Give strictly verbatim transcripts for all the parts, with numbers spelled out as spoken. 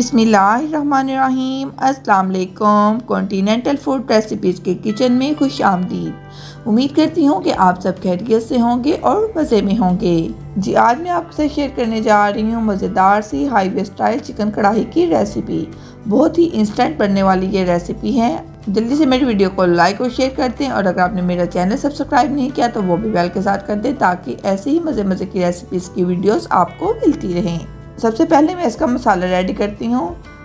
बिस्मिल्लाहिर्रहमानिर्रहीम, अस्सलाम वालेकुम। कॉन्टीनेंटल फूड रेसिपीज़ के किचन में खुश आमदीद। उम्मीद करती हूँ कि आप सब खैरियत से होंगे और मज़े में होंगे। जी आज मैं आपसे शेयर करने जा रही हूँ मज़ेदार सी हाईवे स्टाइल चिकन कढ़ाई की रेसिपी। बहुत ही इंस्टेंट बनने वाली ये रेसिपी है। जल्दी से मेरी वीडियो को लाइक और शेयर करते हैं और अगर आपने मेरा चैनल सब्सक्राइब नहीं किया तो वो भी बेल के साथ कर दें ताकि ऐसे ही मज़े मज़े की रेसिपीज़ की वीडियोज़ आपको मिलती रहें। सबसे पहले मैं इसका मसाला रेडी करती हूँ।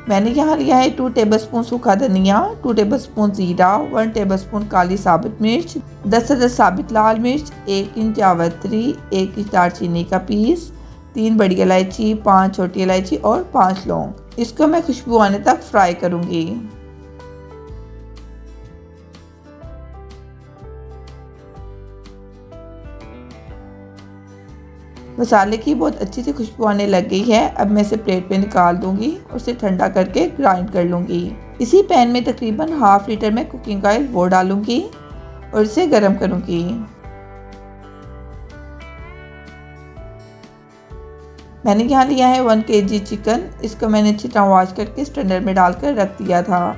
मैंने यहाँ लिया है टू टेबलस्पून सूखा धनिया, टू टेबलस्पून जीरा, वन टेबलस्पून काली साबुत मिर्च, दस से दस साबित लाल मिर्च, एक इंच जावित्री, एक इंच दालचीनी का पीस, तीन बड़ी इलायची, पांच छोटी इलायची और पांच लौंग। इसको मैं खुशबू आने तक फ्राई करूँगी। मसाले की बहुत अच्छी सी खुशबू आने लग गई है। अब मैं इसे प्लेट में निकाल दूंगी और इसे ठंडा करके ग्राइंड कर लूँगी। इसी पैन में तकरीबन हाफ लीटर में कुकिंग ऑयल वो डालूँगी और इसे गर्म करूँगी। मैंने यहाँ लिया है वन केजी चिकन। इसको मैंने अच्छी तरह वॉश करके स्ट्रेनर में डालकर रख दिया था।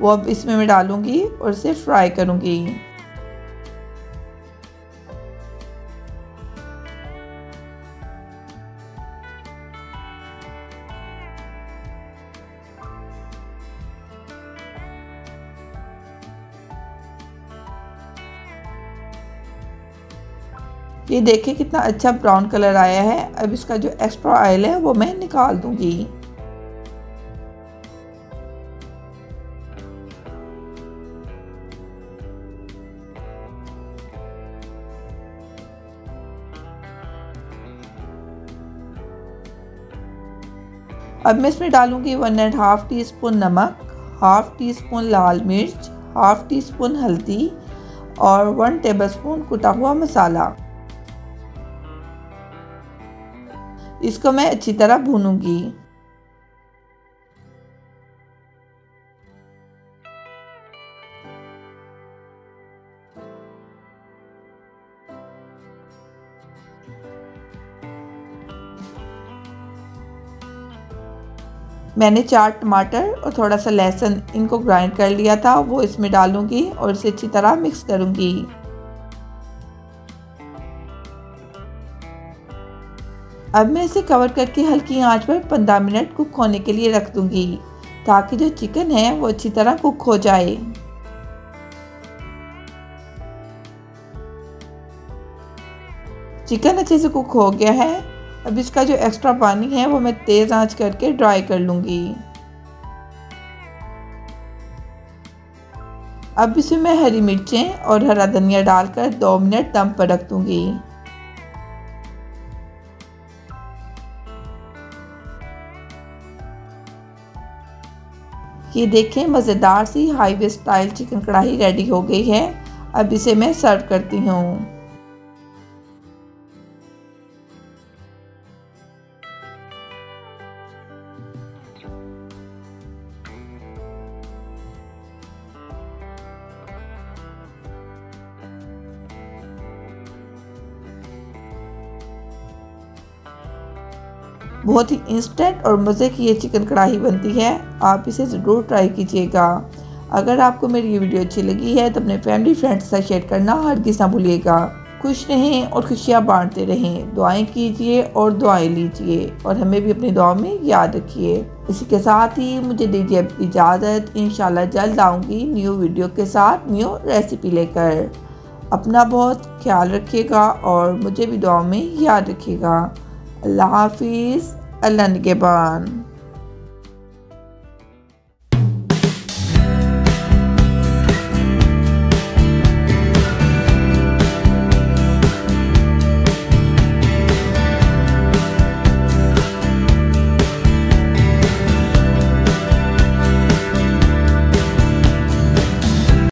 वो अब इसमें मैं डालूँगी और इसे फ्राई करूँगी। ये देखें कितना अच्छा ब्राउन कलर आया है। अब इसका जो एक्स्ट्रा ऑयल है वो मैं निकाल दूंगी। अब मैं इसमें डालूंगी one and half teaspoon नमक, हाफ टी स्पून लाल मिर्च, हाफ टी स्पून हल्दी और वन टेबलस्पून कुटा हुआ मसाला। इसको मैं अच्छी तरह भूनूंगी। मैंने चार टमाटर और थोड़ा सा लहसुन इनको ग्राइंड कर लिया था, वो इसमें डालूंगी और इसे अच्छी तरह मिक्स करूंगी। अब मैं इसे कवर करके हल्की आंच पर पंद्रह मिनट कुक होने के लिए रख दूंगी ताकि जो चिकन है वो अच्छी तरह कुक हो जाए। चिकन अच्छे से कुक हो गया है। अब इसका जो एक्स्ट्रा पानी है वो मैं तेज़ आंच करके ड्राई कर लूँगी। अब इसमें मैं हरी मिर्चें और हरा धनिया डालकर दो मिनट दम पर रख दूँगी। ये देखें मज़ेदार सी highway style chicken kadai ready हो गई है। अब इसे मैं सर्व करती हूँ। बहुत ही इंस्टेंट और मज़े की ये चिकन कढ़ाई बनती है। आप इसे ज़रूर ट्राई कीजिएगा। अगर आपको मेरी ये वीडियो अच्छी लगी है तो अपने फैमिली फ्रेंड्स के साथ शेयर करना हरगिज़ ना भूलिएगा। खुश रहें और खुशियाँ बांटते रहें। दुआएं कीजिए और दुआएं लीजिए और हमें भी अपनी दुआ में याद रखिए। इसी के साथ ही मुझे दीजिए आपकी इजाज़त। इंशाल्लाह जल्द आऊँगी न्यू वीडियो के साथ न्यू रेसिपी लेकर। अपना बहुत ख्याल रखिएगा और मुझे भी दुआ में याद रखिएगा। अल्लाह हाफिज़, अल्लाह निगहबान।